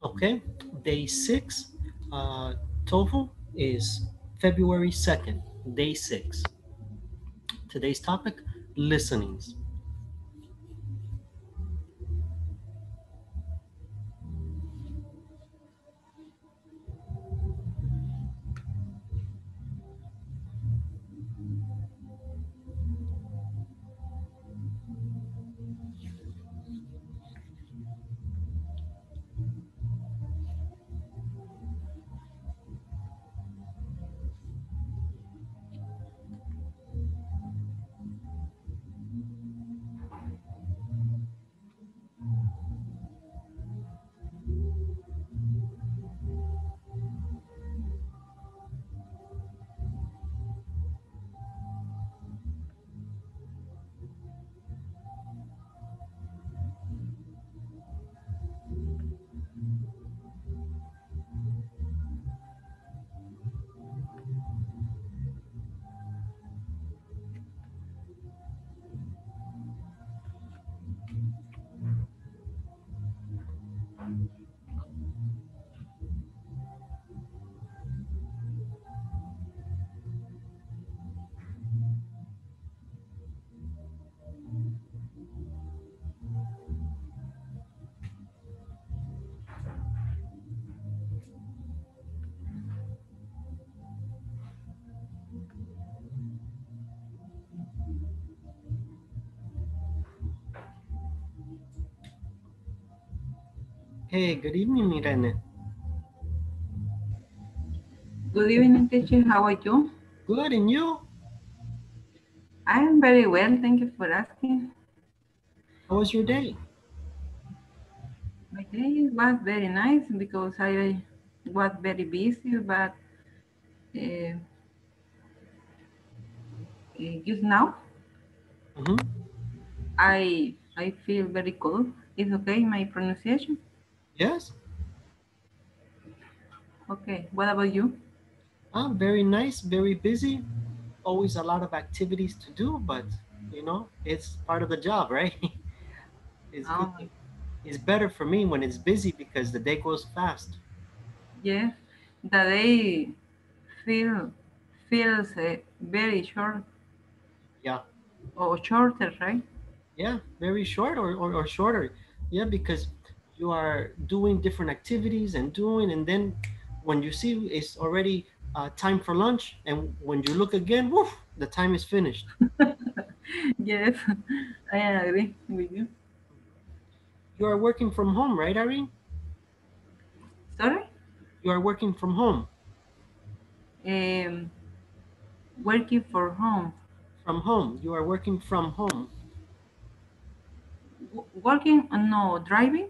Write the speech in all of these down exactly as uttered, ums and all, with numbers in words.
Okay, day six, uh, TOEFL is February second, day six. Today's topic, listenings. Hey, good evening, Irene. Good evening, teacher. How are you? Good, and you? I am very well. Thank you for asking. How was your day? My day was very nice because I was very busy, but uh, just now, mm-hmm. I, I feel very cold. It's okay, my pronunciation? Yes. Okay, what about you? I'm very nice, very busy, always a lot of activities to do, but you know, it's part of the job, right? It's, oh. It's better for me when it's busy because the day goes fast. Yes, the day feel, feels uh, very short. Yeah. Or shorter, right? Yeah, very short or, or, or shorter. Yeah, because you are doing different activities and doing, and then when you see it's already uh, time for lunch, and when you look again, woof, the time is finished. Yes, I agree with you. You are working from home, right, Irene? Sorry? You are working from home. Um, working from home. From home. You are working from home. W working? No, driving?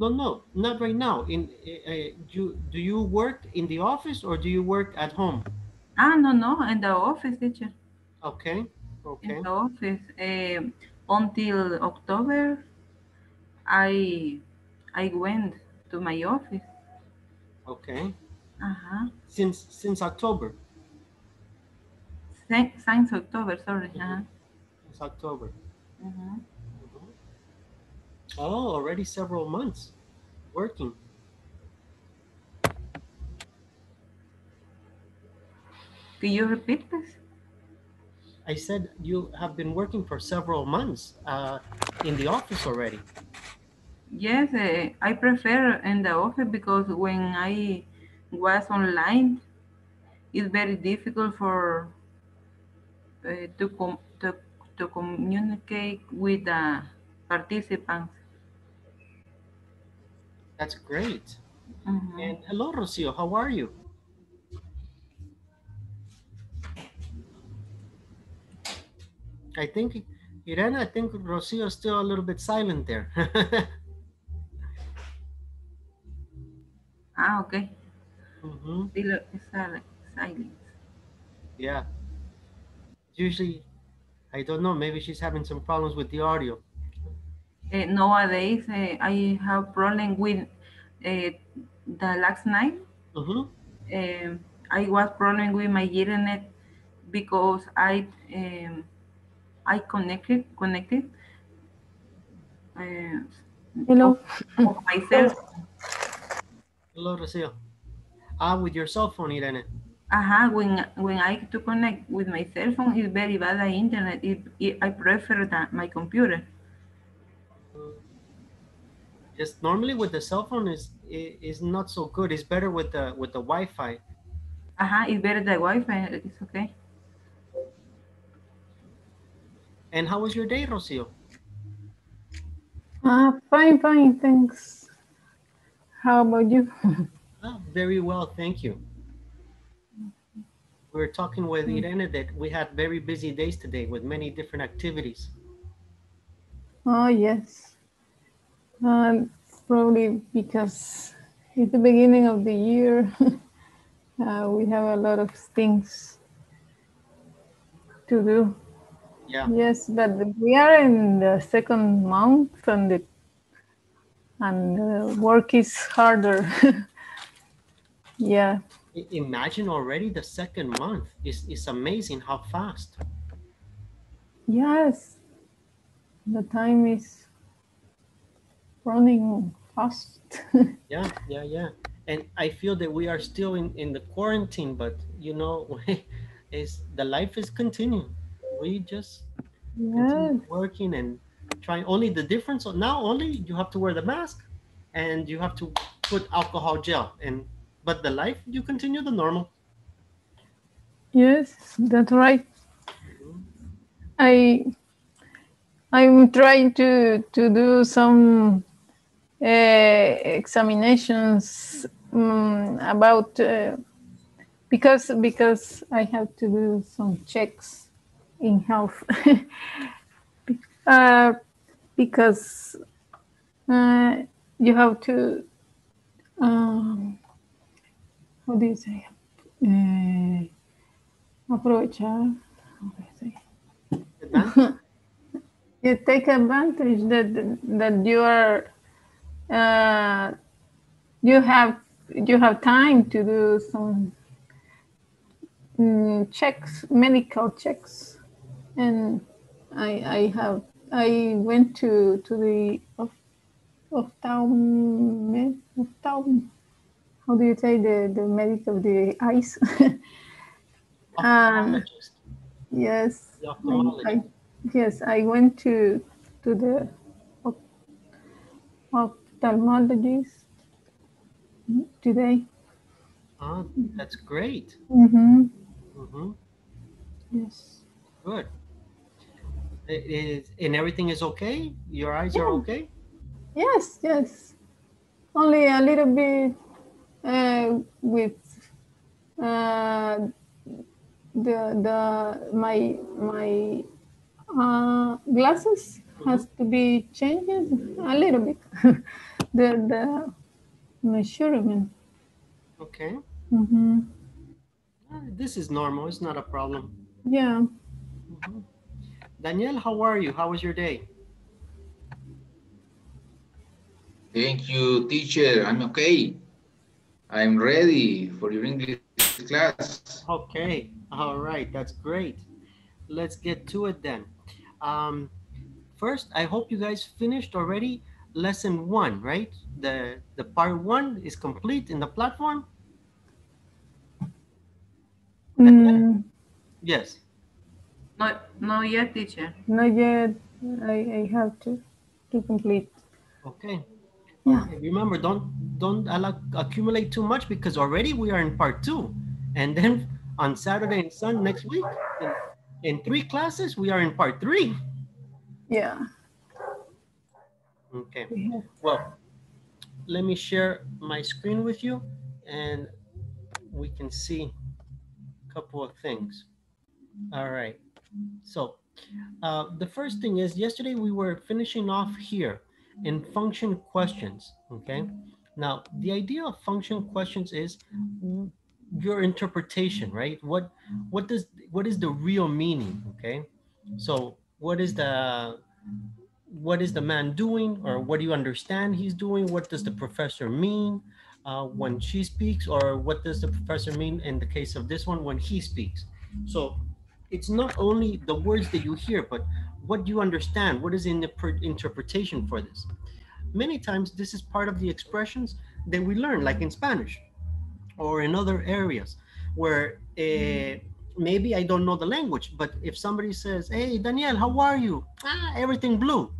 No, no, not right now. In uh, do, do you work in the office or do you work at home? Ah, no, no, in the office, teacher. Okay, okay. In the office. Uh, until October, I I went to my office. Okay. Uh-huh. Since since October? Since, since October, sorry. Mm-hmm. Uh-huh. Since October. Mm-hmm. Oh, already several months working. Can you repeat this? I said you have been working for several months uh, in the office already. Yes, uh, I prefer in the office because when I was online, it's very difficult for uh, to, com to, to communicate with the uh, participants. That's great. Mm-hmm. And hello, Rocio, how are you? I think, Irene, I think Rocio is still a little bit silent there. Ah, okay. Mm-hmm. Still silent. Yeah. Usually, I don't know, maybe she's having some problems with the audio. Uh, nowadays, uh, I have problem with uh, the last night. Mm-hmm. uh, I was problem with my internet because I um, I connected connected uh, hello of, of myself. Hello, Rocio. Ah, with your cell phone, Irene. Uh-huh. When, when I to connect with my cell phone, it's very bad at internet. It, it, I prefer that my computer. It's normally with the cell phone is it, is not so good. It's better with the with the Wi-Fi. Uh-huh. It's better than Wi-Fi. It's okay. And how was your day, Rocio? Uh, fine, fine, thanks. How about you? Oh, very well, thank you. We were talking with mm-hmm. Irene that we had very busy days today with many different activities. Oh, yes. Um, probably because it's the beginning of the year. uh, we have a lot of things to do. Yeah. Yes, but we are in the second month, and the and the work is harder. Yeah. Imagine already the second month. It's, it's amazing how fast. Yes, the time is running fast. Yeah, yeah, yeah. And I feel that we are still in, in the quarantine, but you know, it's, the life is continuing. We just yes. continue working and trying. Only the difference now, only you have to wear the mask and you have to put alcohol gel, and but the life, you continue the normal. Yes, that's right. Mm-hmm. I I'm trying to to do some uh, examinations um, about uh, because because I have to do some checks in health. uh, because uh, you have to um, how do you say uh, aprovechar how do you say? You take advantage that that you are uh, you have you have time to do some um, checks, medical checks. And I, I have I went to to the of of town of town how do you say the the medic of the eyes? um, yes, I, I, yes, I went to to the ophthalmologist today. Oh, that's great. Mm-hmm. Mm-hmm. Yes. Good. It is, and everything is okay? Your eyes yeah. are okay? Yes, yes. Only a little bit uh, with uh, the the my my uh, glasses has to be changed a little bit. the the measurement. Okay. Mm-hmm. This is normal. It's not a problem. Yeah. Mm-hmm. Danielle, how are you? How was your day? Thank you, teacher. I'm okay. I'm ready for your English class. Okay. All right. That's great. Let's get to it then. Um, first, I hope you guys finished already lesson one, right? The, the part one is complete in the platform? Mm. Yes. Not, not yet, teacher. Not yet. I, I have to, to complete. Okay. Yeah. Okay. Remember, don't don't accumulate too much, because already we are in part two, and then on Saturday and Sunday next week, in, in three classes, we are in part three. Yeah. Okay. Yeah. Well, let me share my screen with you, and we can see a couple of things. All right. So uh, the first thing is, yesterday we were finishing off here in function questions, okay? Now, the idea of function questions is your interpretation, right? What what does what is the real meaning, okay? So what is the what is the man doing, or what do you understand he's doing? What does the professor mean uh, when she speaks, or what does the professor mean in the case of this one when he speaks? So it's not only the words that you hear, but what you understand, what is in the interpretation for this. Many times this is part of the expressions that we learn, like in Spanish or in other areas where uh, maybe I don't know the language, but if somebody says, hey, Danielle, how are you? Ah, everything blue.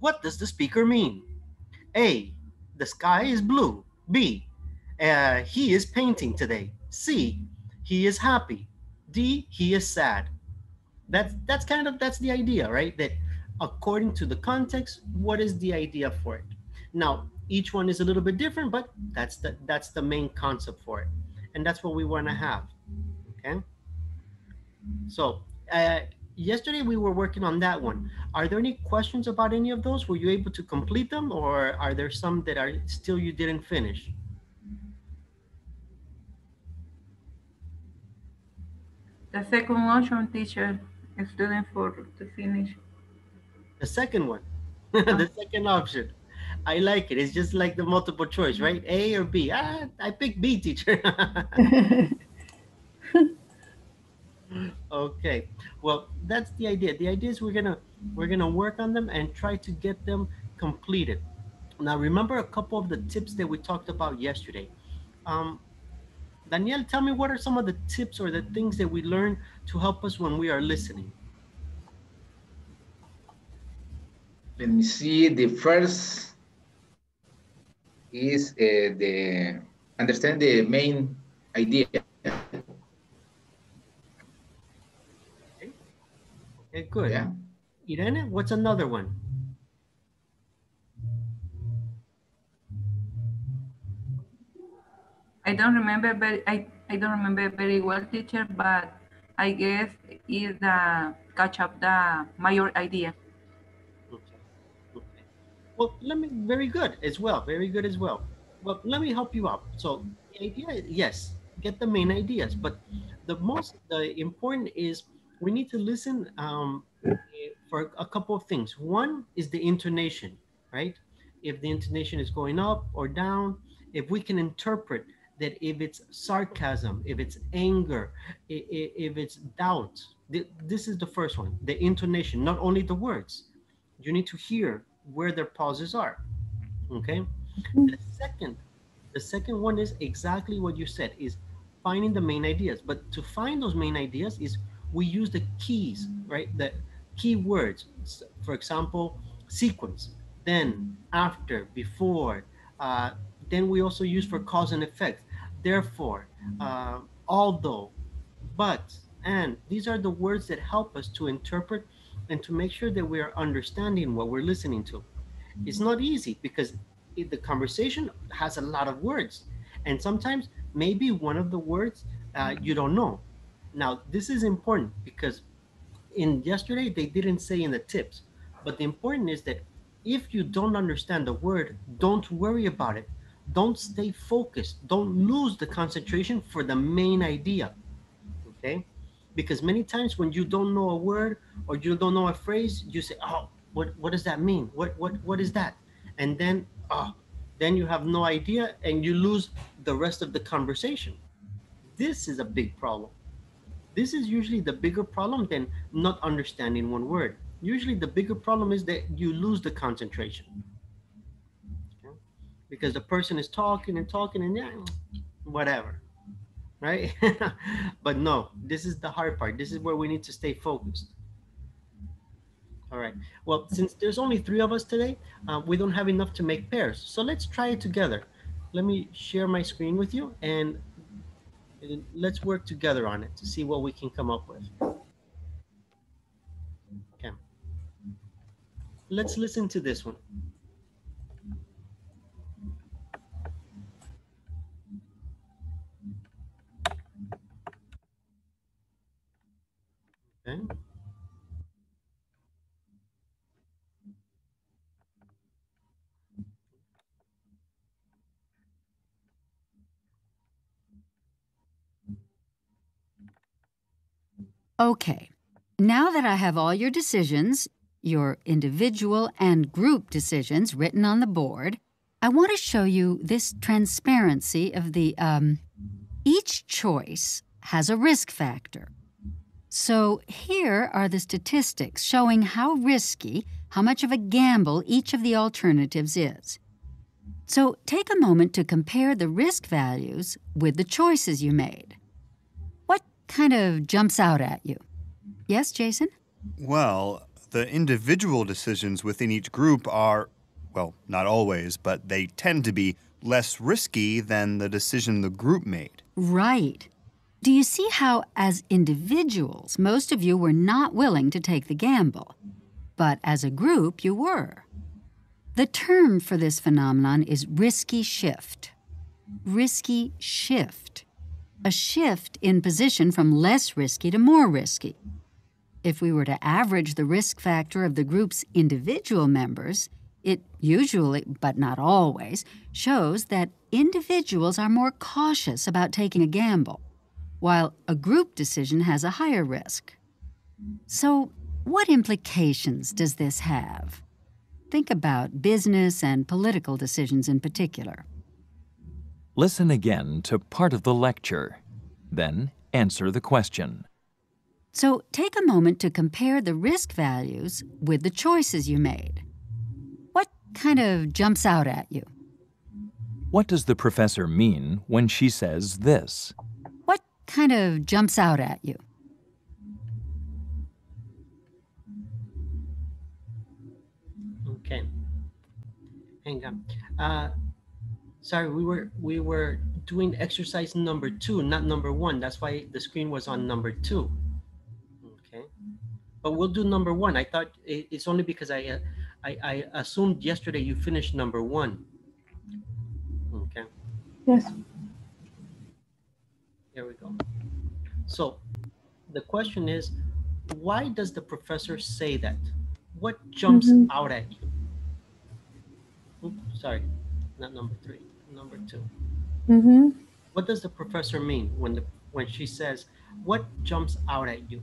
What does the speaker mean? A, the sky is blue. B, uh, he is painting today. C, he is happy. D, he is sad. That's, that's kind of, that's the idea, right? That according to the context, what is the idea for it? Now, each one is a little bit different, but that's the, that's the main concept for it. And that's what we want to have, okay? So uh, yesterday we were working on that one. Are there any questions about any of those? Were you able to complete them, or are there some that are still you didn't finish? The second one, teacher, is still for to finish. The second one, the second option. I like it. It's just like the multiple choice, right? A or B. Ah, I picked B, teacher. Okay, well, that's the idea. The idea is we're gonna we're gonna work on them and try to get them completed. Now, remember a couple of the tips that we talked about yesterday. Um, Danielle, tell me, what are some of the tips or the things that we learn to help us when we are listening? Let me see. The first is uh, the understand the main idea. Okay, good. Yeah. Irene, what's another one? I don't remember, but I, I don't remember very well, teacher, but I guess is the catch up the major idea. Okay. Okay. Well, let me, very good as well. Very good as well. Well, let me help you out. So the idea, yes, get the main ideas, but the most the important is we need to listen um, for a couple of things. One is the intonation, right? If the intonation is going up or down, if we can interpret that, if it's sarcasm, if it's anger, if it's doubt, this is the first one, the intonation, not only the words. You need to hear where their pauses are, okay? The second, the second one is exactly what you said, is finding the main ideas. But to find those main ideas is we use the keys, right? The key words, for example, sequence, then, after, before. Uh, then we also use for cause and effect. Therefore, uh, although, but, and. These are the words that help us to interpret and to make sure that we are understanding what we're listening to. It's not easy because it, the conversation has a lot of words. And sometimes maybe one of the words uh, you don't know. Now, this is important because in yesterday, they didn't say in the tips, but the important is that if you don't understand the word, don't worry about it. Don't stay focused. Don't lose the concentration for the main idea, okay? Because many times when you don't know a word or you don't know a phrase, you say, oh, what, what does that mean? What, what, what is that? And then, oh, then you have no idea and you lose the rest of the conversation. This is a big problem. This is usually the bigger problem than not understanding one word. Usually the bigger problem is that you lose the concentration. Okay? Because the person is talking and talking and yeah, whatever, right? But no, this is the hard part. This is where we need to stay focused. All right, well, since there's only three of us today, uh, we don't have enough to make pairs. So let's try it together. Let me share my screen with you and let's work together on it to see what we can come up with. Okay. Let's listen to this one. Okay. Okay, now that I have all your decisions, your individual and group decisions written on the board, I want to show you this transparency of the, um, each choice has a risk factor. So here are the statistics showing how risky, how much of a gamble each of the alternatives is. So take a moment to compare the risk values with the choices you made. What kind of jumps out at you? Yes, Jason? Well, the individual decisions within each group are, well, not always, but they tend to be less risky than the decision the group made. Right. Do you see how, as individuals, most of you were not willing to take the gamble? But as a group, you were. The term for this phenomenon is risky shift. Risky shift. A shift in position from less risky to more risky. If we were to average the risk factor of the group's individual members, it usually, but not always, shows that individuals are more cautious about taking a gamble, while a group decision has a higher risk. So, what implications does this have? Think about business and political decisions in particular. Listen again to part of the lecture, then answer the question. So take a moment to compare the risk values with the choices you made. What kind of jumps out at you? What does the professor mean when she says this? What kind of jumps out at you? Okay, hang on. Uh, sorry, we were we were doing exercise number two, not number one. That's why the screen was on number two. Okay, but we'll do number one. I thought it, it's only because I, uh, I I assumed yesterday you finished number one. Okay. Yes. Here we go. So the question is, why does the professor say that? What jumps mm-hmm. out at you? Oops, sorry, not number three, number two. Mm-hmm. What does the professor mean when the when she says, what jumps out at you?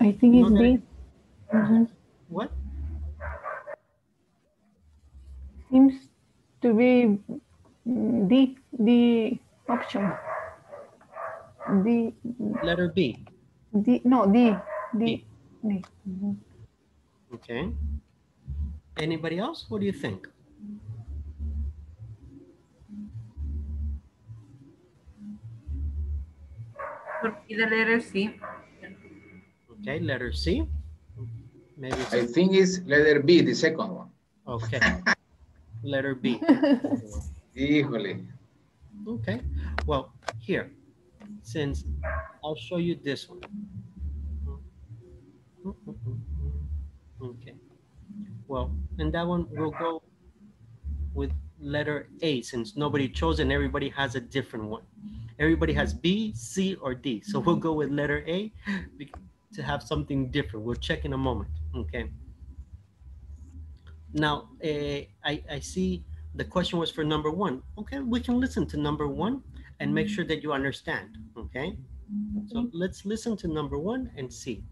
I think it's me. Mm-hmm. What? Seems to be the, the option. The letter B. The, no, the, the, the. Mm-hmm. Okay. Anybody else? What do you think? Could be the letter C. Okay, letter C. Maybe it's I think it's letter B, the second one. Okay. Letter B. Equally. Okay. Well, here, since I'll show you this one. Okay. Well, and that one will go with letter A, since nobody chose and everybody has a different one. Everybody has B, C, or D. So we'll go with letter A to have something different. We'll check in a moment. Okay. Now, uh, I, I see the question was for number one. Okay, we can listen to number one and make sure that you understand, okay? So let's listen to number one and see.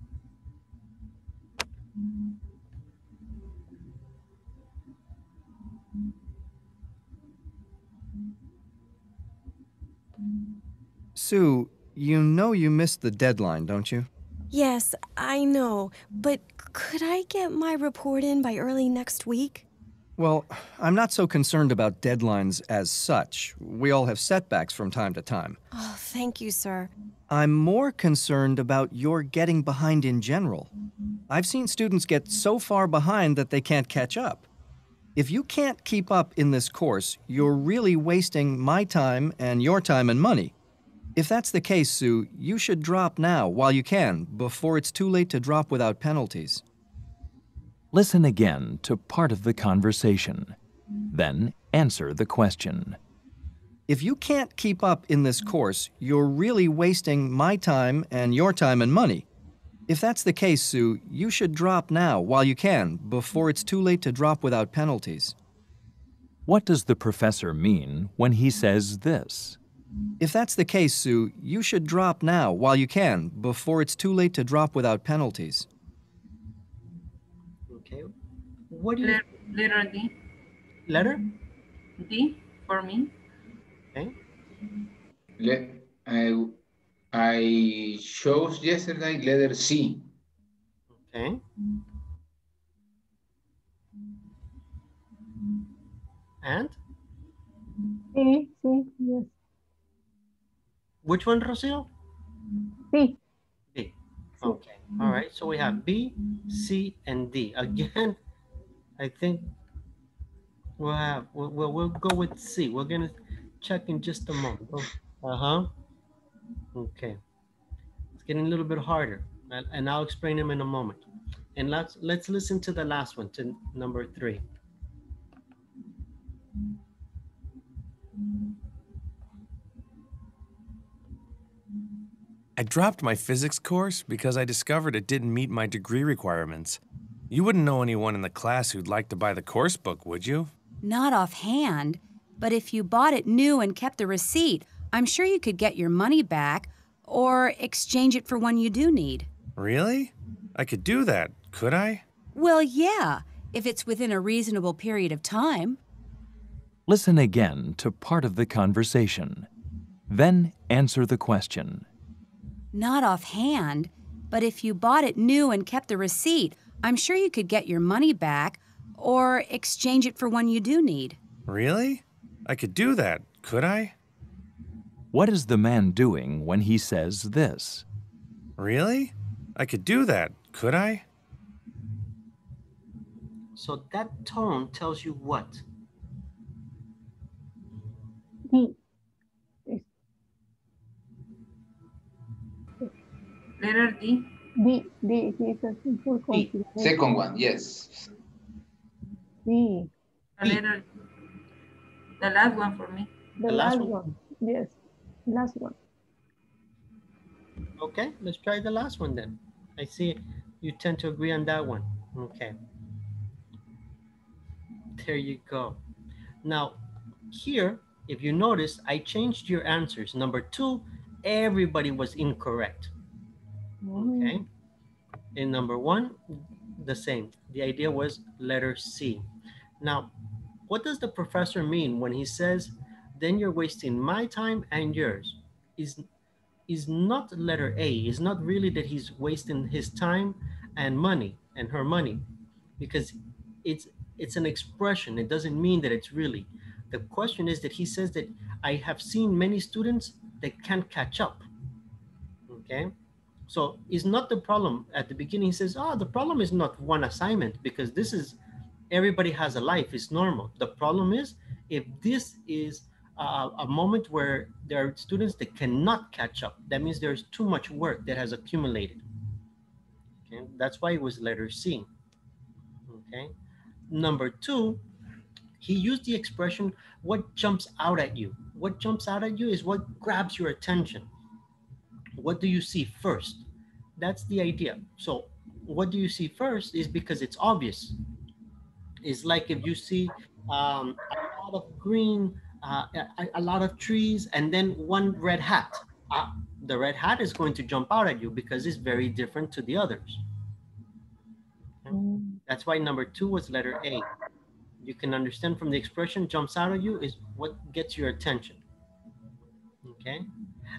Sue, you know you missed the deadline, don't you? Yes, I know, but could I get my report in by early next week? Well, I'm not so concerned about deadlines as such. We all have setbacks from time to time. Oh, thank you, sir. I'm more concerned about your getting behind in general. I've seen students get so far behind that they can't catch up. If you can't keep up in this course, you're really wasting my time and your time and money. If that's the case, Sue, you should drop now while you can, before it's too late to drop without penalties. Listen again to part of the conversation, then answer the question. If you can't keep up in this course, you're really wasting my time and your time and money. If that's the case, Sue, you should drop now while you can, before it's too late to drop without penalties. What does the professor mean when he says this? If that's the case, Sue, you should drop now while you can, before it's too late to drop without penalties. Okay. What do you... Letter D. Letter? D for me. Okay. Le I, I chose yesterday letter C. Okay. And? C, C, yes. Which one, Rocio? B. B. Okay. All right. So we have B, C, and D. Again, I think we'll have, we'll, we'll, we'll go with C. We're going to check in just a moment. Uh-huh. Okay. It's getting a little bit harder, and I'll explain them in a moment. And let's, let's listen to the last one, to number three. I dropped my physics course because I discovered it didn't meet my degree requirements. You wouldn't know anyone in the class who'd like to buy the course book, would you? Not offhand, but if you bought it new and kept the receipt, I'm sure you could get your money back or exchange it for one you do need. Really? I could do that, could I? Well, yeah, if it's within a reasonable period of time. Listen again to part of the conversation. Then answer the question. Not offhand, but if you bought it new and kept the receipt, I'm sure you could get your money back or exchange it for one you do need. Really? I could do that, could I? What is the man doing when he says this? Really? I could do that, could I? So that tone tells you what? D. Letter D. D, D, D, D. Second one, yes. D. The letter, the last one for me. The, the last, last one. one, yes, last one. Okay, let's try the last one then. I see you tend to agree on that one. Okay. There you go. Now, here, if you notice, I changed your answers. Number two, everybody was incorrect. Okay, in number one, the same. The idea was letter C. Now, what does the professor mean when he says, then you're wasting my time and yours? Is, is not letter A, it's not really that he's wasting his time and money and her money, because it's, it's an expression. It doesn't mean that it's really. The question is that he says that I have seen many students that can't catch up, okay? So it's not the problem. At the beginning, he says, oh, the problem is not one assignment because this is, everybody has a life, it's normal. The problem is if this is a, a moment where there are students that cannot catch up, that means there's too much work that has accumulated. Okay, that's why it was letter C, okay? Number two, he used the expression, what jumps out at you? What jumps out at you is what grabs your attention. What do you see first? That's the idea. So what do you see first is because it's obvious. It's like if you see um, a lot of green, uh, a, a lot of trees, and then one red hat. Uh, the red hat is going to jump out at you because it's very different to the others. Okay? That's why number two was letter A. You can understand from the expression jumps out at you is what gets your attention. Okay?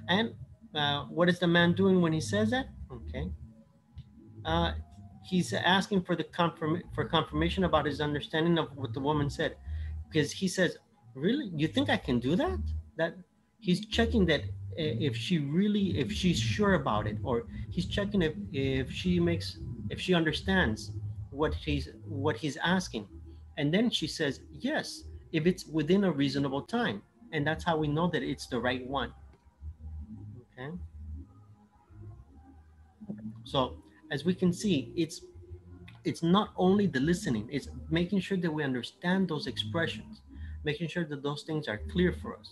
And Uh, what is the man doing when he says that? Okay. Uh, he's asking for the confirm for confirmation about his understanding of what the woman said, because he says, "Really, you think I can do that?" That he's checking that if she really, if she's sure about it, or he's checking if if she makes, if she understands what he's what he's asking, and then she says, "Yes," if it's within a reasonable time, and that's how we know that it's the right one. Okay. So as we can see, it's it's not only the listening, it's making sure that we understand those expressions, making sure that those things are clear for us.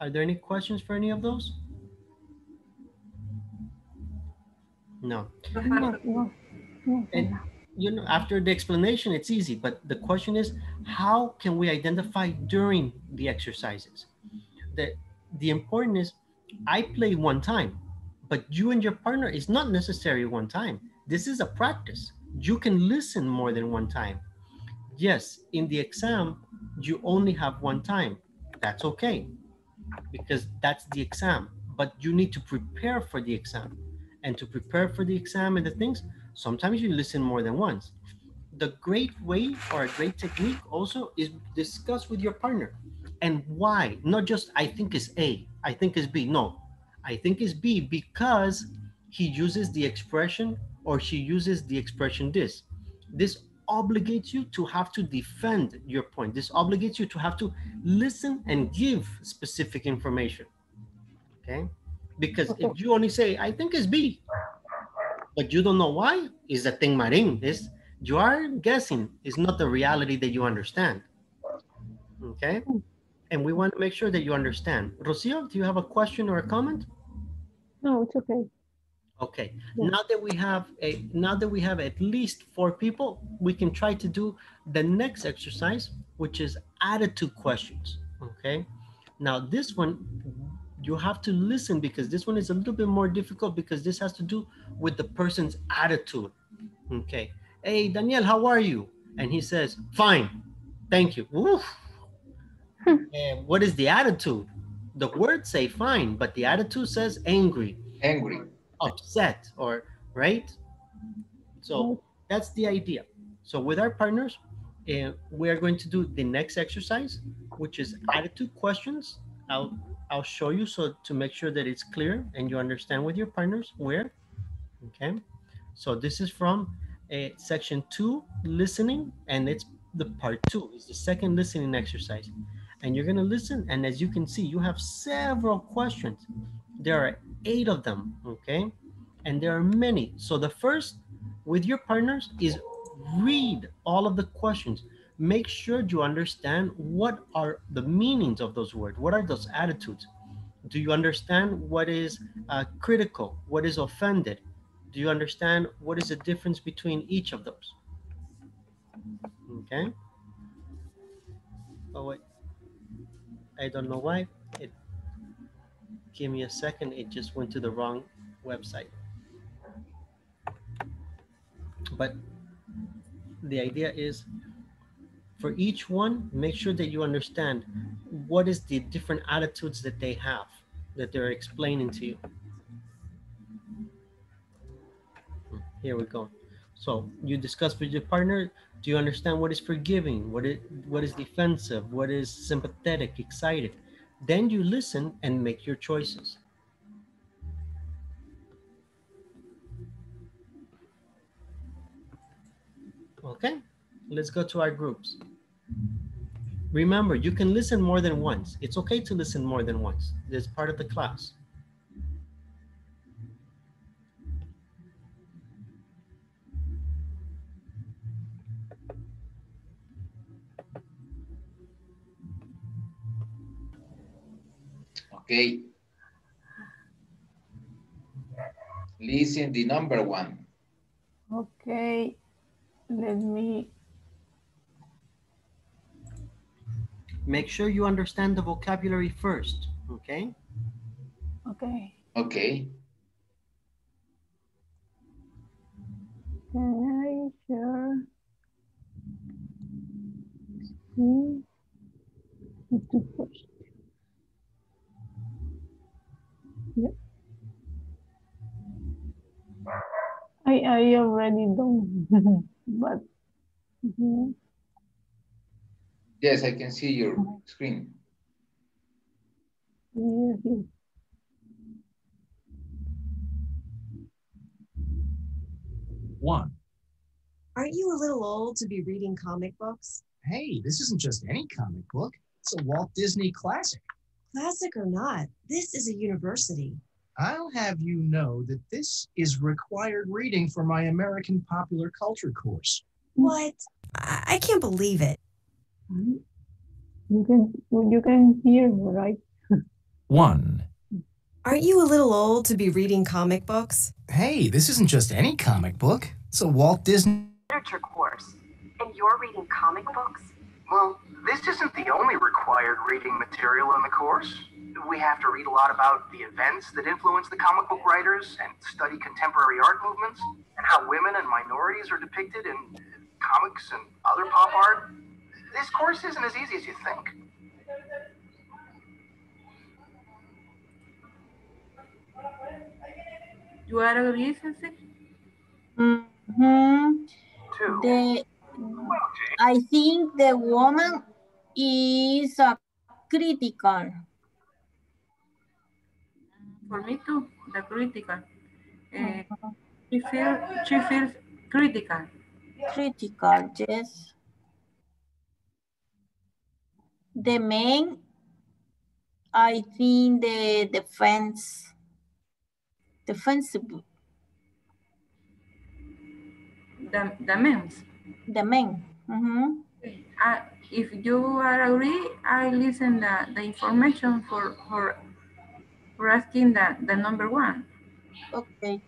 Are there any questions for any of those? No. And, you know, after the explanation, it's easy, but the question is, how can we identify during the exercises? That the important is I play one time, but you and your partner is not necessary one time. This is a practice. You can listen more than one time. Yes, in the exam, you only have one time. that's okay, because that's the exam. But you need to prepare for the exam. And to prepare for the exam and the things, sometimes you listen more than once. The great way or a great technique also is discuss with your partner. And why? Not just, I think it's A, I think it's B. No, I think it's B because he uses the expression or she uses the expression this. This obligates you to have to defend your point. This obligates you to have to listen and give specific information. Okay? Because if you only say, I think it's B, but you don't know why, is a thing marin. This you are guessing is not the reality that you understand. Okay? And we want to make sure that you understand. Rocio, do you have a question or a comment? No, it's okay. Okay. Yeah. Now that we have a now that we have at least four people, we can try to do the next exercise, which is attitude questions. Okay. Now this one you have to listen because this one is a little bit more difficult because this has to do with the person's attitude. Okay. Hey, Danielle, how are you? And he says, fine. Thank you. Oof. And what is the attitude? The words say fine, but the attitude says angry. Angry. Upset or right. So that's the idea. So with our partners, uh, we are going to do the next exercise, which is attitude questions. I'll I'll show you so to make sure that it's clear and you understand with your partners where. Okay. So this is from uh, section two, listening, and it's the part two. It's the second listening exercise, and you're gonna listen. And as you can see, you have several questions. There are eight of them, okay? And there are many. So the first with your partners is read all of the questions. Make sure you understand what are the meanings of those words. What are those attitudes? Do you understand what is uh, critical? What is offended? Do you understand what is the difference between each of those? Okay. Oh, wait. I don't know why. It Give me a second, it just went to the wrong website. But the idea is for each one, make sure that you understand what is the different attitudes that they have, that they're explaining to you. Here we go. So you discuss with your partner, do you understand what is forgiving, what is, what is defensive, what is sympathetic, excited? Then you listen and make your choices. Okay, let's go to our groups. Remember, you can listen more than once. It's okay to listen more than once. It's part of the class. Okay. Listen the number one. Okay. Let me. Make sure you understand the vocabulary first. Okay. Okay. Okay. Can I share screen to first? Yeah. I I already don't, but mm-hmm. Yes, I can see your screen. Yeah. One. Aren't you a little old to be reading comic books? Hey, this isn't just any comic book. It's a Walt Disney classic. Classic or not, this is a university. I'll have you know that this is required reading for my American Popular Culture course. What? I can't believe it. You can, you can hear, right? One. Aren't you a little old to be reading comic books? Hey, this isn't just any comic book. It's a Walt Disney literature course. And you're reading comic books? Well, this isn't the only required reading material in the course. We have to read a lot about the events that influence the comic book writers and study contemporary art movements and how women and minorities are depicted in comics and other pop art. This course isn't as easy as you think. You are a bee, Sensei? Mm-hmm. Two. The, I think the woman is a critical. For me too, the critical. Uh, she, feel, she feels critical. Critical, yes. The man, I think the defense, defensible. The, the men. The men. Mm-hmm. Uh, if you are agree, I listen the, the information for, for, for asking the, the number one. Okay.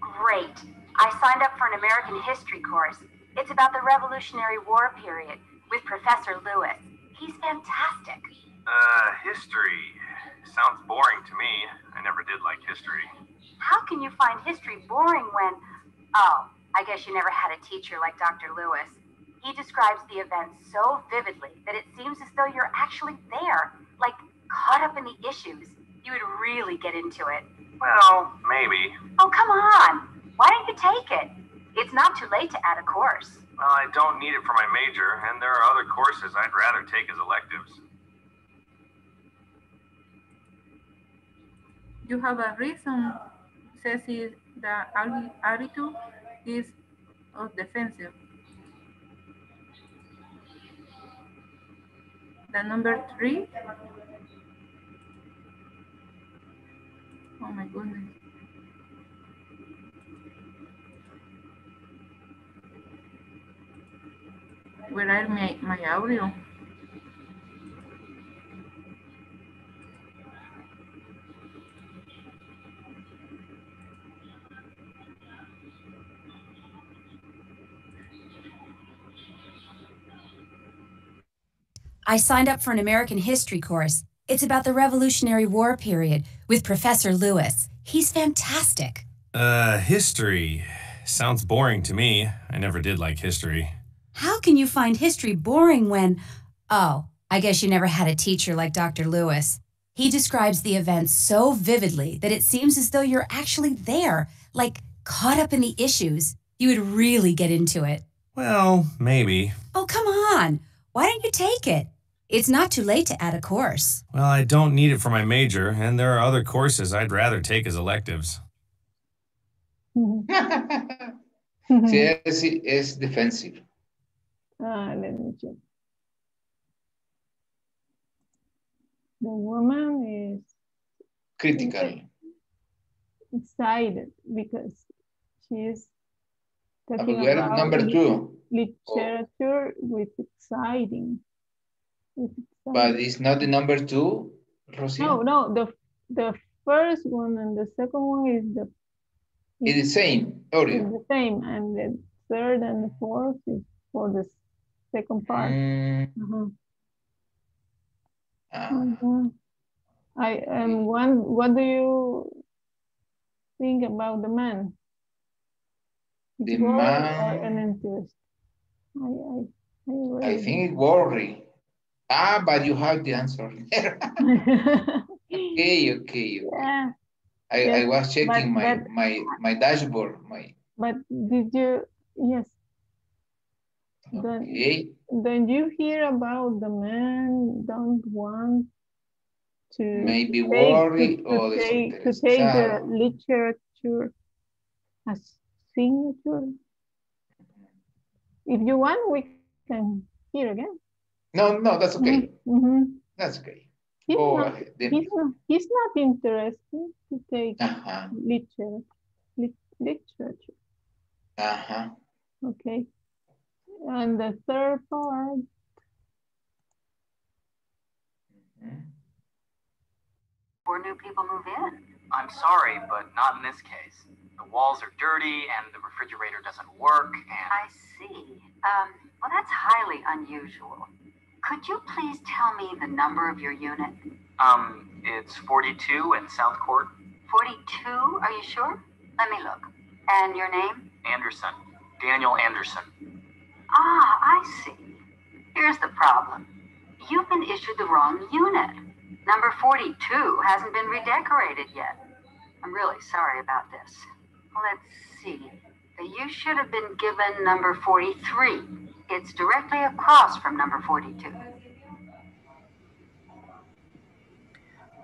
Great. I signed up for an American history course. It's about the Revolutionary War period with Professor Lewis. He's fantastic. Uh, history. Sounds boring to me. I never did like history. How can you find history boring when... Oh, I guess you never had a teacher like Doctor Lewis. He describes the events so vividly that it seems as though you're actually there, like caught up in the issues. You would really get into it. Well, maybe. Oh, come on. Why don't you take it? It's not too late to add a course. Well, I don't need it for my major, and there are other courses I'd rather take as electives. You have a reason, says it, the attitude is of defensive. The number three. Oh my goodness. Where are my, my audio? I signed up for an American history course. It's about the Revolutionary War period with Professor Lewis. He's fantastic. Uh, history. Sounds boring to me. I never did like history. How can you find history boring when, oh, I guess you never had a teacher like Doctor Lewis. He describes the events so vividly that it seems as though you're actually there, like caught up in the issues. You would really get into it. Well, maybe. Oh, come on. Why don't you take it? It's not too late to add a course. Well, I don't need it for my major, and there are other courses I'd rather take as electives. Yes, it's defensive. Uh, let me check. The woman is critical, excited because she is talking uh, about number two literature oh. with exciting. With exciting. But it's not the number two, Rocio. No, no. The the first one and the second one is the. It's the same. Oh, yeah. It's the same, and the third and the fourth is for the. Second part. Mm. Uh-huh. uh, I am um, one. What do you think about the man? The worry man. Or an interest? I, I, I, I think it's worry. Ah, but you have the answer. okay, okay. Yeah. I, yes, I was checking but, my, but, my my dashboard. My. But did you? Yes. Don't, okay. Don't you hear about the man don't want to maybe take, worry to, to or take, to take the literature as signature? If you want, we can hear again. No, no, that's okay. Mm-hmm. That's okay. He's, oh, not, he's, not, he's not interested to take uh-huh. literature. Lit literature. Uh-huh. Okay. And the third part. Where new people move in. I'm sorry, but not in this case. The walls are dirty and the refrigerator doesn't work. And... I see. Um, well, that's highly unusual. Could you please tell me the number of your unit? Um, it's forty-two in South Court. forty-two? Are you sure? Let me look. And your name? Anderson. Daniel Anderson. Ah, I see. Here's the problem. You've been issued the wrong unit. Number forty-two hasn't been redecorated yet. I'm really sorry about this. Let's see. You should have been given number forty-three. It's directly across from number forty-two.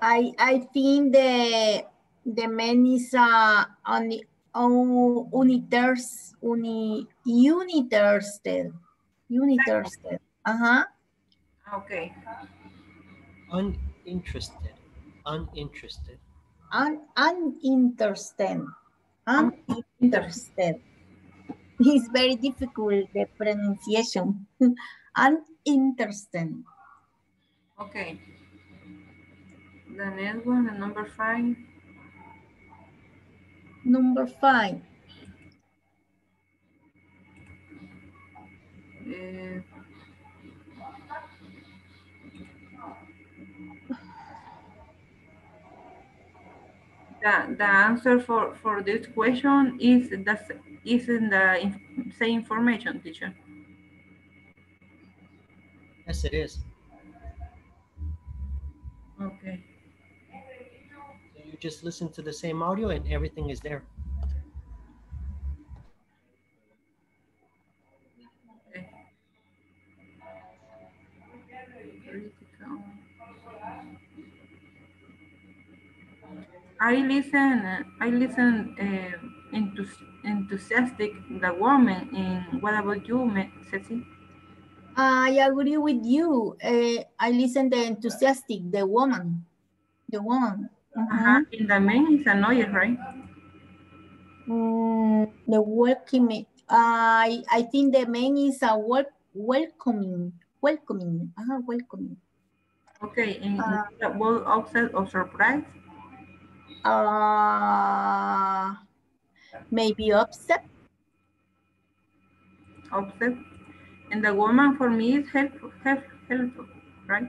I I think the the man is uh, on the oh, uniters uni uniters uniters. Uh huh. Okay. Uninterested. Uninterested. Un uninterested. Uninterested. It's very difficult, the pronunciation. Uninterested. Okay. The next one, the number five. Number five. Uh, The, the answer for, for this question is the, is in the in, same information, teacher. Yes, it is. Okay. So you just listen to the same audio and everything is there. Okay. I listen, I listen uh, enthus enthusiastic, the woman in What About You, Ceci? I agree with you. Uh, I listen the enthusiastic, the woman, the woman. Uh -huh. Uh -huh. In the man is annoying, right? Mm, the welcoming, I I think the man is a wel welcoming, welcoming, uh -huh, welcoming. Okay, in uh, the world outside of surprise? Uh, maybe upset. Upset. And the woman for me is helpful, help, helpful, right?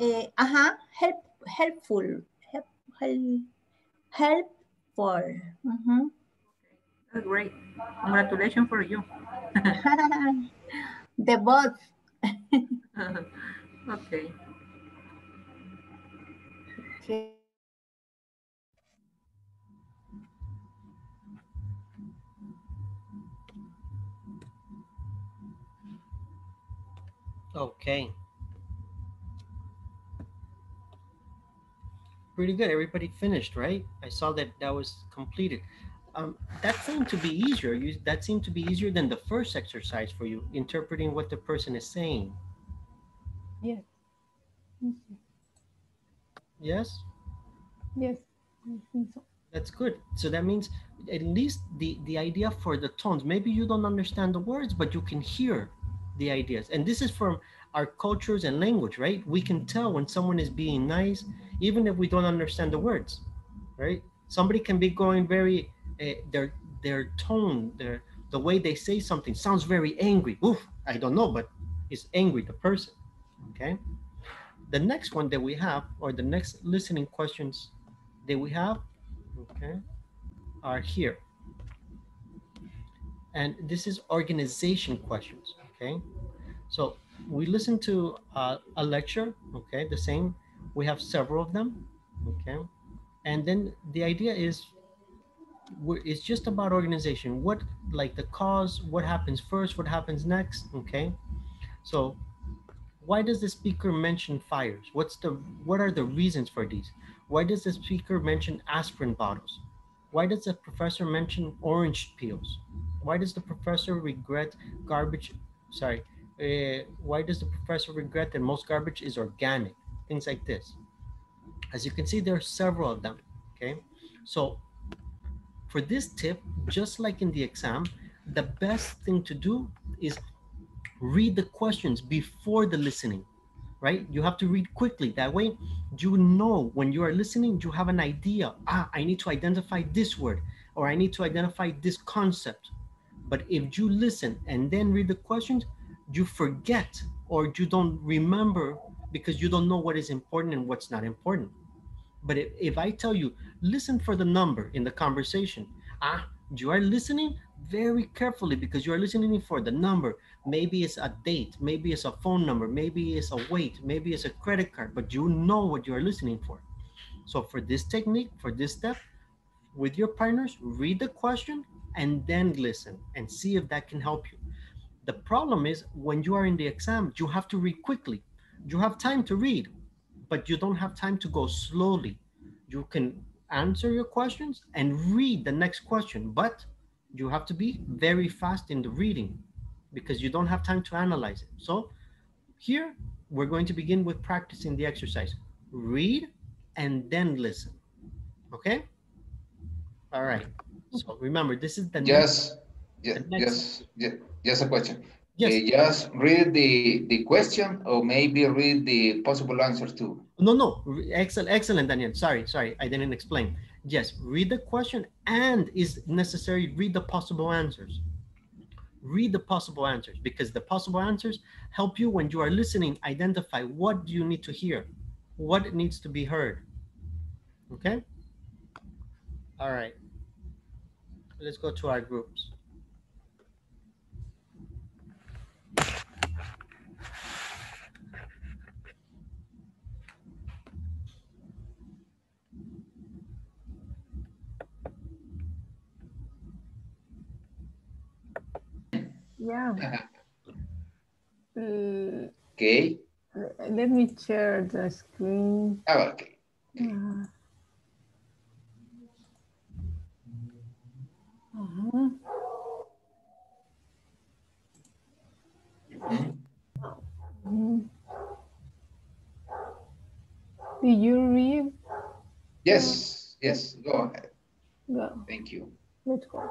Uh, uh huh. Help, helpful, help, help, helpful. Mm -hmm. That's great. Congratulations for you. The both. Okay. Okay. Okay. Pretty good. Everybody finished, right? I saw that that was completed. Um, that seemed to be easier. You, that seemed to be easier than the first exercise for you, interpreting what the person is saying. Yes. Mm-hmm. Yes? Yes, I think so. That's good. So that means at least the, the idea for the tones, maybe you don't understand the words, but you can hear the ideas. And this is from our cultures and language, right? We can tell when someone is being nice, even if we don't understand the words, right? Somebody can be going very, uh, their their tone, their the way they say something sounds very angry. Oof, I don't know, but it's angry, the person, okay? The next one that we have, or the next listening questions that we have, okay, are here. And this is organization questions. Okay, so we listen to uh, a lecture, okay, the same, we have several of them, okay, and then the idea is, we're, it's just about organization, what, like the cause, what happens first, what happens next, okay, so why does the speaker mention fires, what's the, what are the reasons for these, why does the speaker mention aspirin bottles, why does the professor mention orange peels, why does the professor regret garbage, Sorry, uh, why does the professor regret that most garbage is organic? Things like this. As you can see, there are several of them, okay? So for this tip, just like in the exam, the best thing to do is read the questions before the listening, right? You have to read quickly. That way, you know when you are listening, you have an idea. Ah, I need to identify this word, or I need to identify this concept. But if you listen and then read the questions, you forget or you don't remember because you don't know what is important and what's not important. But if, if I tell you, listen for the number in the conversation, ah, you are listening, very carefully, because you are listening for the number. Maybe it's a date, maybe it's a phone number, maybe it's a weight, maybe it's a credit card, but you know what you are listening for. So for this technique, for this step, with your partners, read the question and then listen and see if that can help you. The problem is when you are in the exam, you have to read quickly. You have time to read, but you don't have time to go slowly. You can answer your questions and read the next question, but you have to be very fast in the reading because you don't have time to analyze it. So here we're going to begin with practicing the exercise. Read and then listen. Okay? All right. So remember, this is the yes. Next, the next. Yes. Yes. Yes. A question. Yes. Uh, just read the, the question or maybe read the possible answers too. No, no. Excellent, excellent, Daniel. Sorry, sorry. I didn't explain. Yes, read the question and is necessary, read the possible answers. Read the possible answers because the possible answers help you when you are listening, identify what do you need to hear, what needs to be heard. Okay? All right. Let's go to our groups. Yeah. Uh, okay. Let me share the screen. Oh, okay. Yeah. Uh-huh. Mm-hmm. Did you read? Yes. Yeah. Yes. Go ahead. Go. Thank you. Let's go.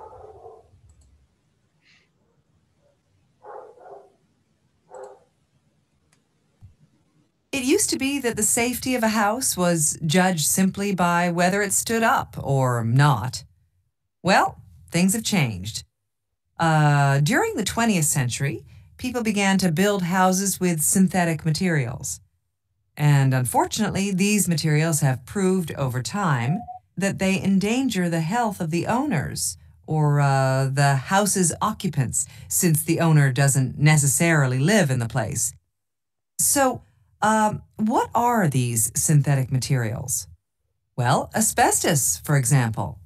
It used to be that the safety of a house was judged simply by whether it stood up or not. Well, things have changed. Uh, during the twentieth century, people began to build houses with synthetic materials. And unfortunately, these materials have proved over time that they endanger the health of the owners or uh, the house's occupants, since the owner doesn't necessarily live in the place. So, Um, what are these synthetic materials? Well, asbestos, for example.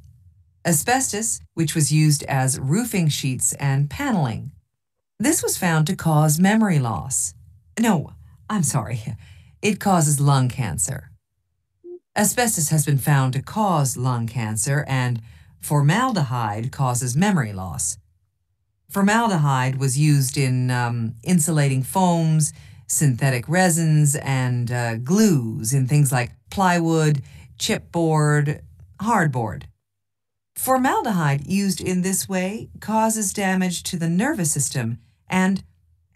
Asbestos, which was used as roofing sheets and paneling. This was found to cause memory loss. No, I'm sorry. It causes lung cancer. Asbestos has been found to cause lung cancer, and formaldehyde causes memory loss. Formaldehyde was used in um, insulating foams, synthetic resins, and uh, glues in things like plywood, chipboard, hardboard. Formaldehyde used in this way causes damage to the nervous system and,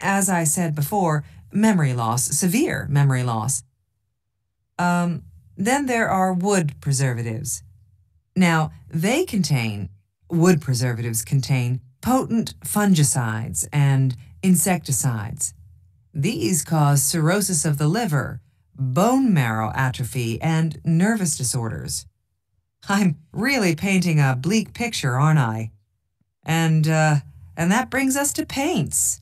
as I said before, memory loss, severe memory loss. Um, then there are wood preservatives. Now, they contain, wood preservatives contain potent fungicides and insecticides. These cause cirrhosis of the liver, bone marrow atrophy, and nervous disorders. I'm really painting a bleak picture, aren't I? And, uh, and that brings us to paints.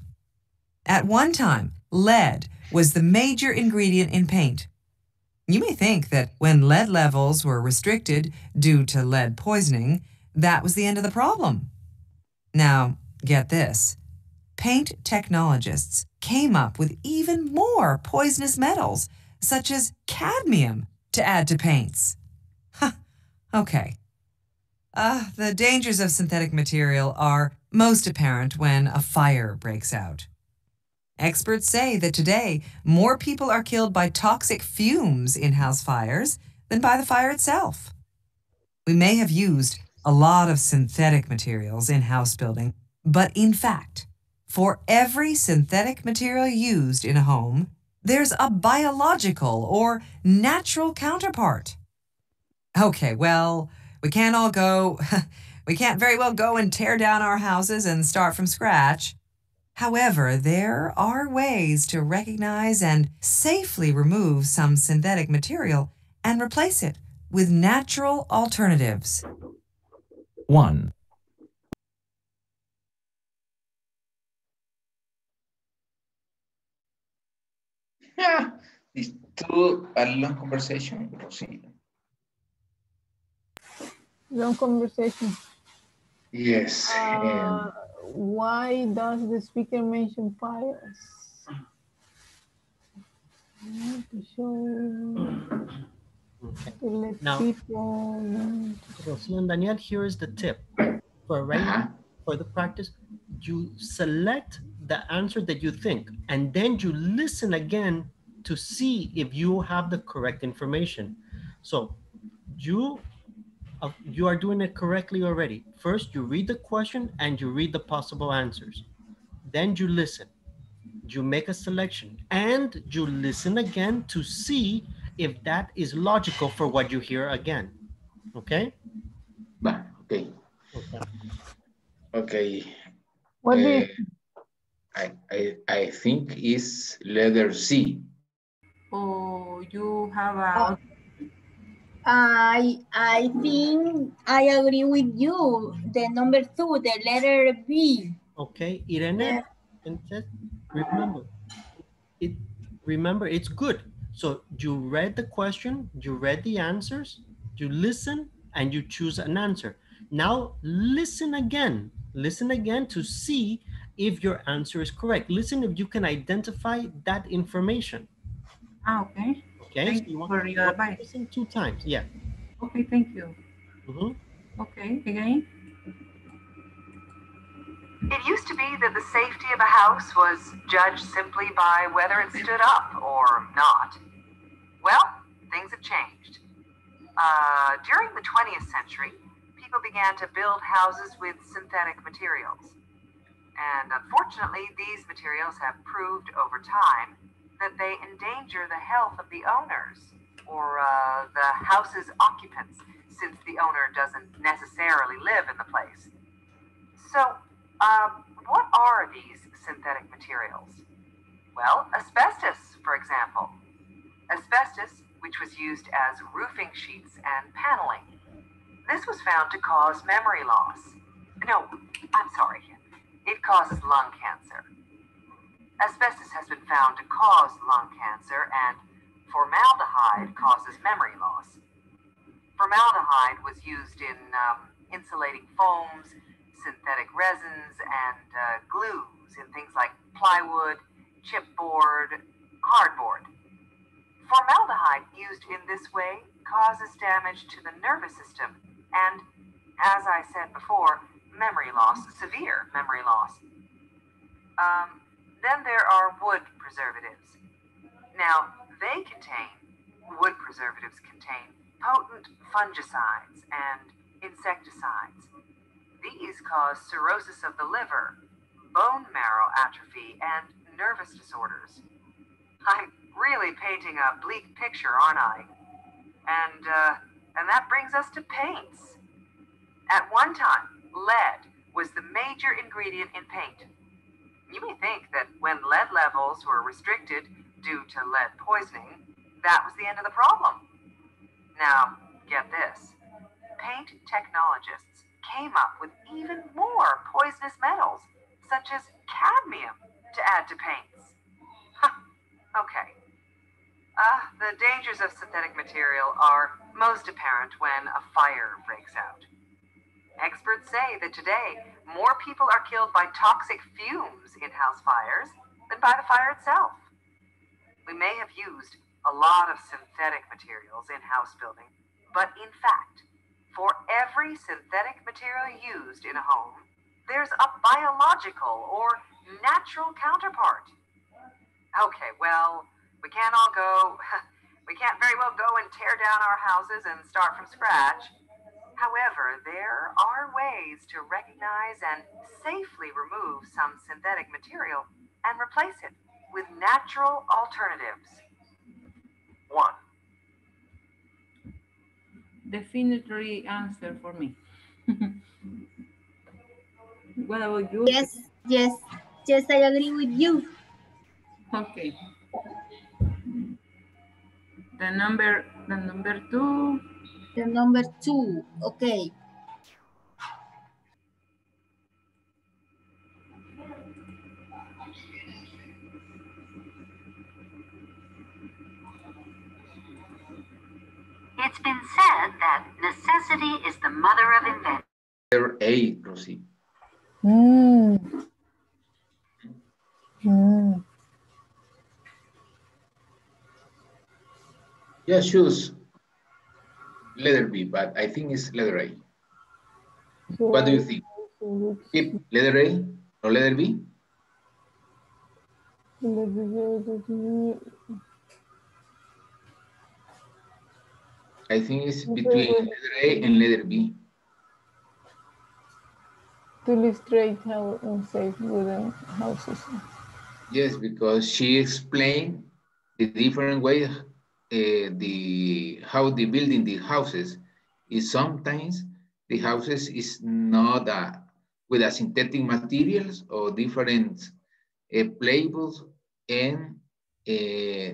At one time, lead was the major ingredient in paint. You may think that when lead levels were restricted due to lead poisoning, that was the end of the problem. Now, get this. Paint technologists came up with even more poisonous metals, such as cadmium, to add to paints. Huh, okay. Uh, the dangers of synthetic material are most apparent when a fire breaks out. Experts say that today, more people are killed by toxic fumes in house fires than by the fire itself. We may have used a lot of synthetic materials in house building, but in fact, for every synthetic material used in a home, there's a biological or natural counterpart. Okay, well, we can't all go, we can't very well go and tear down our houses and start from scratch. However, there are ways to recognize and safely remove some synthetic material and replace it with natural alternatives. One. Yeah, it's too a long conversation, Rocio. Long conversation. Yes. Uh, why does the speaker mention fires? To show. Okay. Now, and Danielle, here is the tip. For right now, for the practice, you select the answer that you think, and then you listen again to see if you have the correct information. So you, uh, you are doing it correctly already. First, you read the question and you read the possible answers. Then you listen, you make a selection, and you listen again to see if that is logical for what you hear again. Okay? But, okay. Okay. Okay. What uh, do you I, I, I think it's letter C. Oh, you have a... I, I think I agree with you. The number two, the letter B. Okay, Irene, yeah. remember, it, remember, it's good. So you read the question, you read the answers, you listen, and you choose an answer. Now listen again. Listen again to see if your answer is correct. Listen if you can identify that information. Ah, okay. Okay. Thank so you, you for your advice. Listen two times, yeah. Okay, thank you. Mm-hmm. Okay, again. It used to be that the safety of a house was judged simply by whether it stood up or not. Well, things have changed. Uh, during the twentieth century, people began to build houses with synthetic materials. And unfortunately, these materials have proved over time that they endanger the health of the owners or uh, the house's occupants, since the owner doesn't necessarily live in the place. So, Um, what are these synthetic materials? Well, asbestos, for example. Asbestos, which was used as roofing sheets and paneling. This was found to cause memory loss. No, I'm sorry. It causes lung cancer. Asbestos has been found to cause lung cancer, and formaldehyde causes memory loss. Formaldehyde was used in um, insulating foams, synthetic resins, and uh, glues in things like plywood, chipboard, hardboard. Formaldehyde used in this way causes damage to the nervous system and, as I said before, memory loss, severe memory loss. Um, then there are wood preservatives. Now, they contain, wood preservatives contain potent fungicides and insecticides. These cause cirrhosis of the liver, bone marrow atrophy, and nervous disorders. I'm really painting a bleak picture, aren't I? And, uh, and that brings us to paints. At one time, lead was the major ingredient in paint. You may think that when lead levels were restricted due to lead poisoning, that was the end of the problem. Now, get this. Paint technologists came up with even more poisonous metals, such as cadmium, to add to paints. Okay. Uh, the dangers of synthetic material are most apparent when a fire breaks out. Experts say that today, more people are killed by toxic fumes in house fires than by the fire itself. We may have used a lot of synthetic materials in house building, but in fact, for every synthetic material used in a home, there's a biological or natural counterpart. Okay, well, we can't all go, we can't very well go and tear down our houses and start from scratch. However, there are ways to recognize and safely remove some synthetic material and replace it with natural alternatives. One. Definitely answer for me. What about you? Yes, yes, yes, I agree with you. Okay. The number, the number two. The number two, okay. It's been said that necessity is the mother of invention. Letter A, Rosie. Mm. Mm. Yeah, choose letter B, but I think it's letter A. So what do you think? Keep letter A or letter B? I think it's between letter A and letter B. To illustrate how unsafe wooden houses are. Yes, because she explained the different ways uh, the how the building the houses is. Sometimes the houses is not a, with a synthetic materials or different uh, playables, and uh,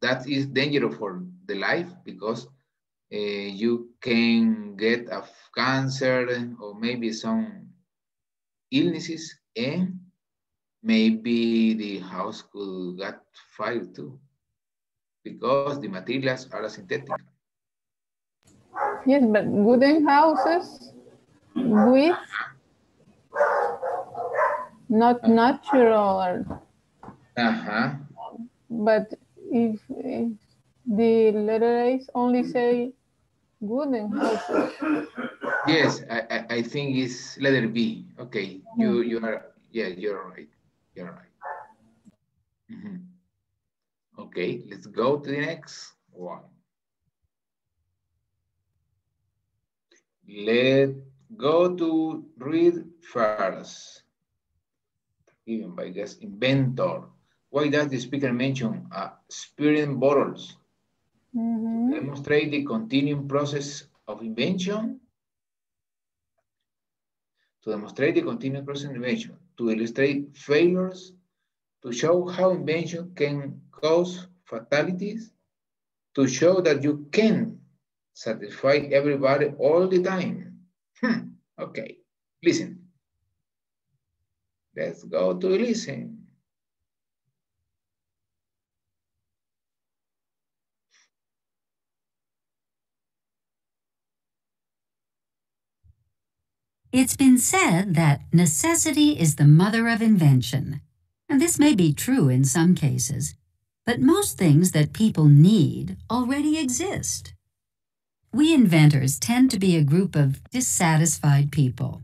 that is dangerous for the life, because uh, you can get a cancer or maybe some illnesses, and maybe the house could get fired too, because the materials are synthetic. Yes, but wooden houses with not natural. Or, uh-huh. But if, if the letter A's only say wooden houses. Yes, I, I, I think it's letter B. Okay, mm-hmm. you you are yeah you're right you're right. Mm-hmm. Okay, let's go to the next one. Let's go to read first. Even by guess inventor. Why does the speaker mention uh, spirit bottles? Mm-hmm. Demonstrate the continuing process of invention. To demonstrate the continuing process of invention. To illustrate failures. To show how invention can cause fatalities. To show that you can satisfy everybody all the time. Hmm. Okay, listen. Let's go to listen. It's been said that necessity is the mother of invention, and this may be true in some cases, but most things that people need already exist. We inventors tend to be a group of dissatisfied people.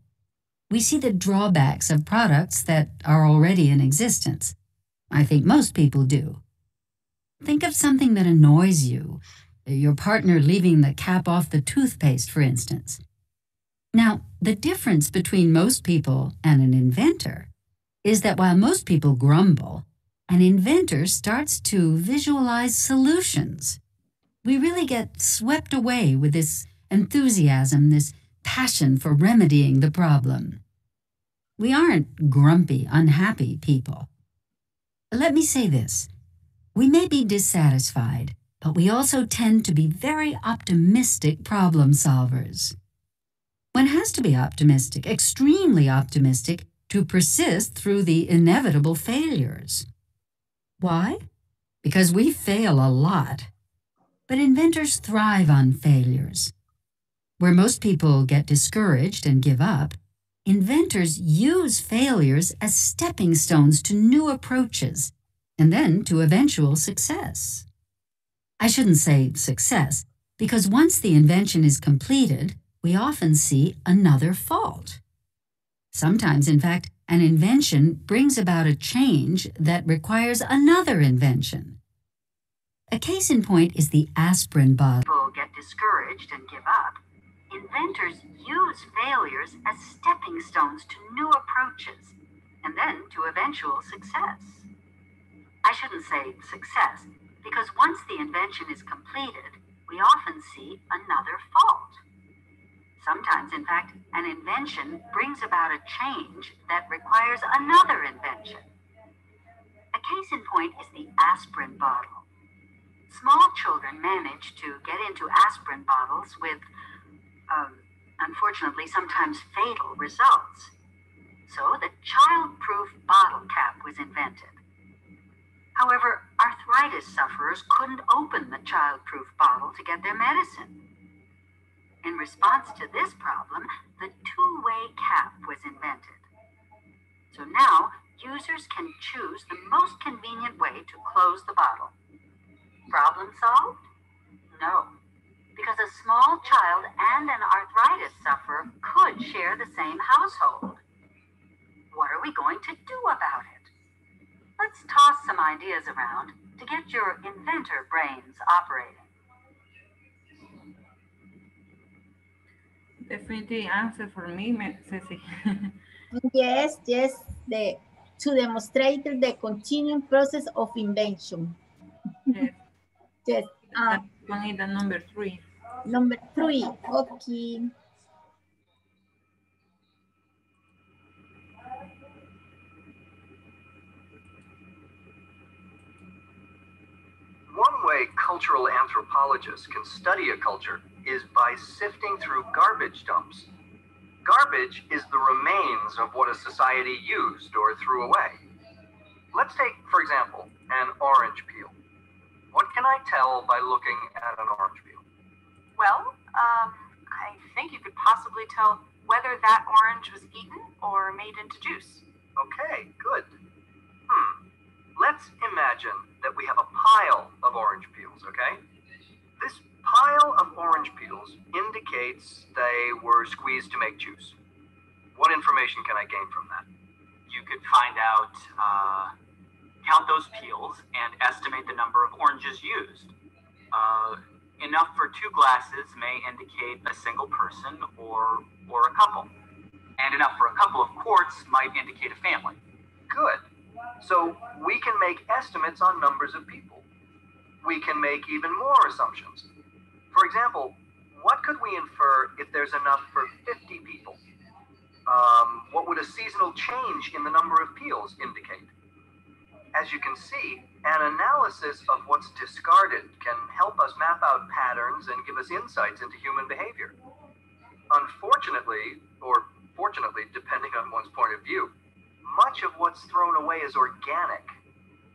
We see the drawbacks of products that are already in existence. I think most people do. Think of something that annoys you, your partner leaving the cap off the toothpaste, for instance. Now, the difference between most people and an inventor is that while most people grumble, an inventor starts to visualize solutions. We really get swept away with this enthusiasm, this passion for remedying the problem. We aren't grumpy, unhappy people. Let me say this. We may be dissatisfied, but we also tend to be very optimistic problem solvers. One has to be optimistic, extremely optimistic, to persist through the inevitable failures. Why? Because we fail a lot. But inventors thrive on failures. Where most people get discouraged and give up, inventors use failures as stepping stones to new approaches and then to eventual success. I shouldn't say success, because once the invention is completed, we often see another fault. Sometimes, in fact, an invention brings about a change that requires another invention. A case in point is the aspirin bottle. People get discouraged and give up. Inventors use failures as stepping stones to new approaches and then to eventual success. I shouldn't say success, because once the invention is completed, we often see another fault. Sometimes, in fact, an invention brings about a change that requires another invention. A case in point is the aspirin bottle. Small children manage to get into aspirin bottles with, um, unfortunately, sometimes fatal results. So the child-proof bottle cap was invented. However, arthritis meningitis sufferers couldn't open the child-proof bottle to get their medicine. In response to this problem, the two-way cap was invented. So now, users can choose the most convenient way to close the bottle. Problem solved? No, because a small child and an arthritis sufferer could share the same household. What are we going to do about it? Let's toss some ideas around to get your inventor brains operating. Definitely answer for me, Ceci. Yes, yes, the, to demonstrate the continuing process of invention. Yes. Yes. Um, I need the number three. Number three, okay. One way cultural anthropologists can study a culture is by sifting through garbage dumps. Garbage is the remains of what a society used or threw away. Let's take, for example, an orange peel. What can I tell by looking at an orange peel? Well, um, I think you could possibly tell whether that orange was eaten or made into juice. Okay, good. Hmm. Let's imagine that we have a pile of orange peels, okay? This pile of orange peels indicates they were squeezed to make juice. What information can I gain from that? You could find out, uh, count those peels and estimate the number of oranges used. Uh, enough for two glasses may indicate a single person or, or a couple. And enough for a couple of quarts might indicate a family. Good. So we can make estimates on numbers of people. We can make even more assumptions. For example, what could we infer if there's enough for fifty people? Um, what would a seasonal change in the number of peels indicate? As you can see, an analysis of what's discarded can help us map out patterns and give us insights into human behavior. Unfortunately, or fortunately, depending on one's point of view, much of what's thrown away is organic.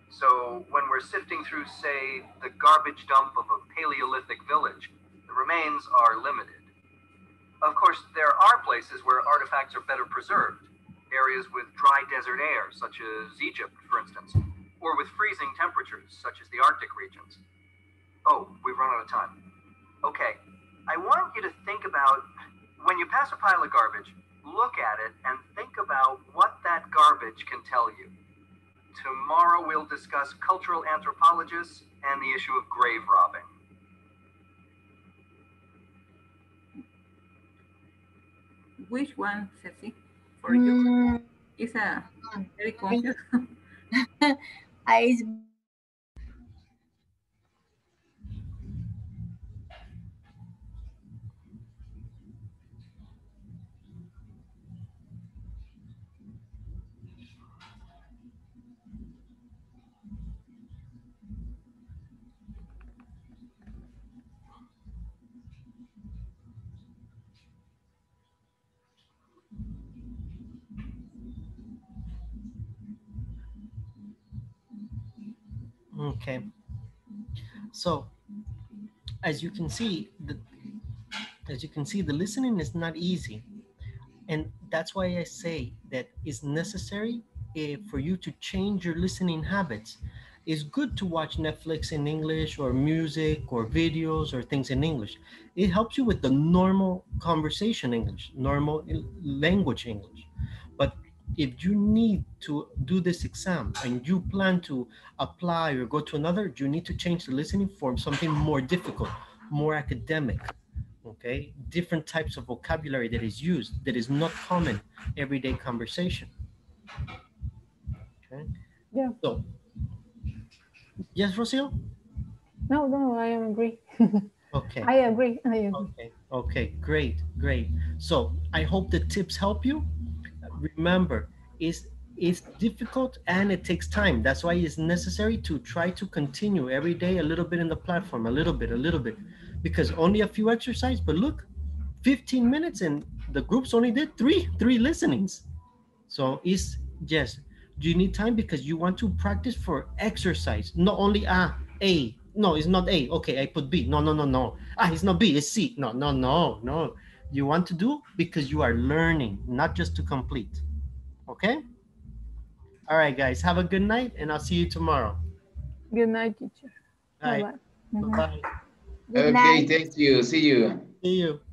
So when we're sifting through, say, the garbage dump of a Paleolithic village, the remains are limited. Of course, there are places where artifacts are better preserved, areas with dry desert air, such as Egypt, for instance, or with freezing temperatures, such as the Arctic regions. Oh, we've run out of time. Okay, I want you to think about, when you pass a pile of garbage, look at it and think about what that garbage can tell you. Tomorrow we'll discuss cultural anthropologists and the issue of grave robbing. Which one, Ceci, for you? Mm. It's a very complex. I Okay, so as you can see, the, as you can see, the listening is not easy. And that's why I say that it's necessary uh, for you to change your listening habits. It's good to watch Netflix in English or music or videos or things in English. It helps you with the normal conversation English, normal language English. But if you need to do this exam and you plan to apply or go to another, you need to change the listening for something more difficult, more academic, okay? Different types of vocabulary that is used, that is not common everyday conversation, okay? Yeah. So, yes, Rocio? No, no, I agree. Okay. I agree, I agree. Okay, okay, great, great. So I hope the tips help you. Remember, it's, it's difficult and it takes time. That's why it's necessary to try to continue every day a little bit in the platform, a little bit, a little bit, because only a few exercises, but look, fifteen minutes and the groups only did three, three listenings. So it's just you need time because you want to practice for exercise, not only ah, A. No, it's not A. Okay, I put B. No, no, no, no. Ah, it's not B, it's C. No, no, no, no. You want to do because you are learning, not just to complete. Okay? All right, guys. Have a good night, and I'll see you tomorrow. Good night, teacher. All right. Bye-bye. Bye-bye. Okay, thank you. See you. See you.